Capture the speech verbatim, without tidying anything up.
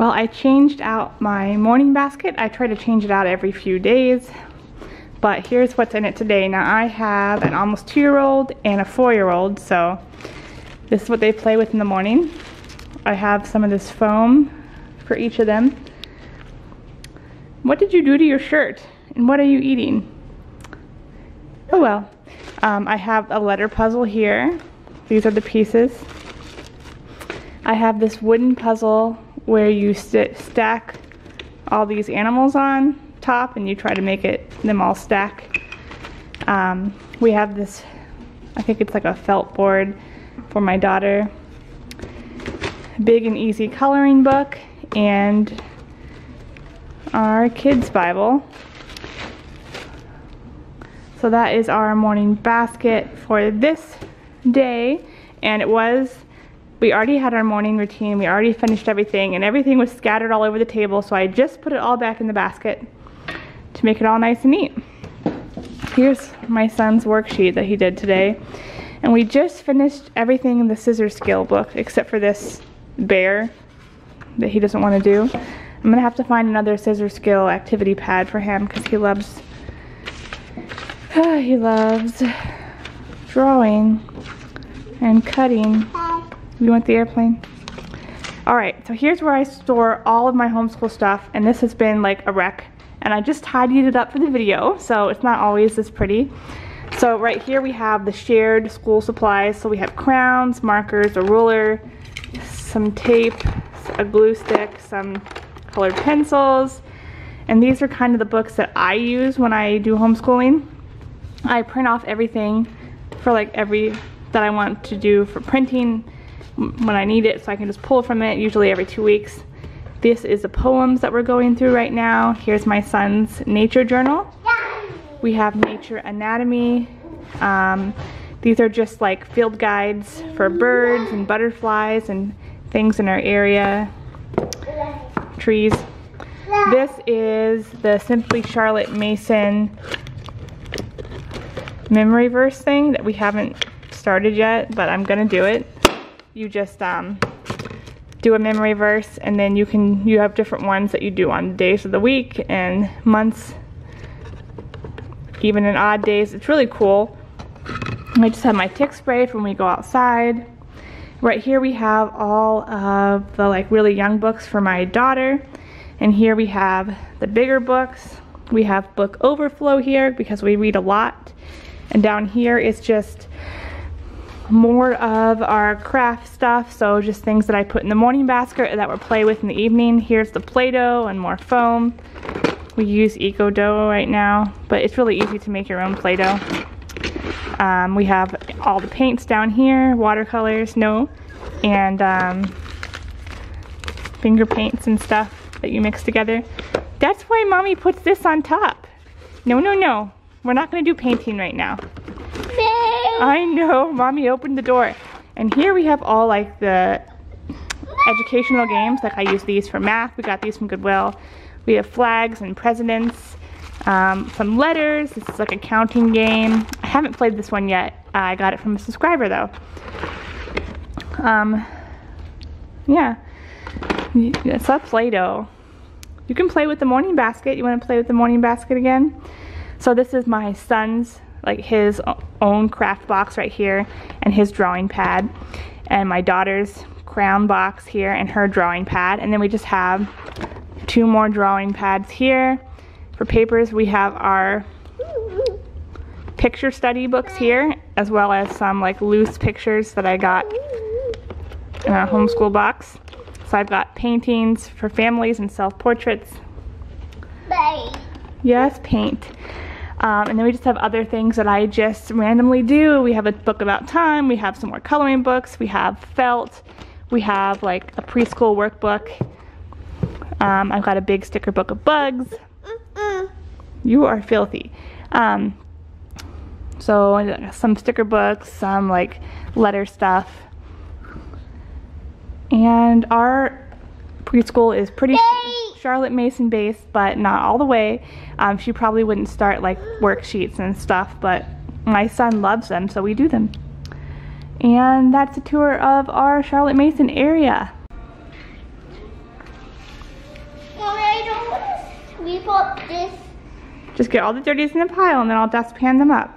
Well, I changed out my morning basket. I try to change it out every few days, but here's what's in it today. Now I have an almost two-year-old and a four-year-old, so this is what they play with in the morning. I have some of this foam for each of them. What did you do to your shirt? And what are you eating? Oh well. Um, I have a letter puzzle here. These are the pieces. I have this wooden puzzle where you sit, stack all these animals on top and you try to make it them all stack. Um, we have this, I think it's like a felt board for my daughter. Big and easy coloring book and our kids' Bible. So that is our morning basket for this day, and it was, we already had our morning routine, we already finished everything, and everything was scattered all over the table, so I just put it all back in the basket to make it all nice and neat. Here's my son's worksheet that he did today, and we just finished everything in the scissor scale book, except for this bear that he doesn't want to do. I'm going to have to find another scissor scale activity pad for him, because he loves, oh, he loves drawing and cutting. You want the airplane? Alright, so here's where I store all of my homeschool stuff, and this has been like a wreck, and I just tidied it up for the video, so it's not always this pretty. So right here we have the shared school supplies, so we have crowns, markers, a ruler, some tape, a glue stick, some colored pencils, and these are kind of the books that I use when I do homeschooling. I print off everything for like every, that I want to do for printing, when I need it, so I can just pull from it, usually every two weeks. This is the poems that we're going through right now. Here's my son's nature journal. We have nature anatomy. Um, these are just like field guides for birds and butterflies and things in our area, trees. This is the Simply Charlotte Mason memory verse thing that we haven't started yet, but I'm gonna do it. You just um, do a memory verse, and then you can you have different ones that you do on days of the week and months, even in odd days. It's really cool. I just have my tick spray for when we go outside. Right here we have all of the like really young books for my daughter, and here we have the bigger books. We have book overflow here because we read a lot, and down here is just more of our craft stuff, so just things that I put in the morning basket that we'll play with in the evening. Here's the Play-Doh and more foam. We use Eco-Doh right now, but it's really easy to make your own Play-Doh. Um, we have all the paints down here, watercolors, no, and um, finger paints and stuff that you mix together. That's why Mommy puts this on top. No, no, no. We're not going to do painting right now. I know, Mommy opened the door. And here we have all like the educational games. Like I use these for math. We got these from Goodwill. We have flags and presidents, um, some letters. This is like a counting game. I haven't played this one yet. I got it from a subscriber though. Um, yeah, it's a Play-Doh. You can play with the morning basket. You want to play with the morning basket again? So this is my son's, like his own craft box right here, and his drawing pad, and my daughter's crown box here and her drawing pad, and then we just have two more drawing pads here. For papers we have our picture study books here, as well as some like loose pictures that I got in our homeschool box. So I've got paintings for families and self-portraits. Yes, paint. Um, and then we just have other things that I just randomly do. We have a book about time, we have some more coloring books, we have felt, we have like a preschool workbook. Um, I've got a big sticker book of bugs. Mm-mm. You are filthy. Um, so some sticker books, some like letter stuff. And our preschool is pretty Charlotte Mason based, but not all the way. Um, she probably wouldn't start like worksheets and stuff, but my son loves them, so we do them. And that's a tour of our Charlotte Mason area. We put this. Just get all the dirties in the pile and then I'll dustpan them up.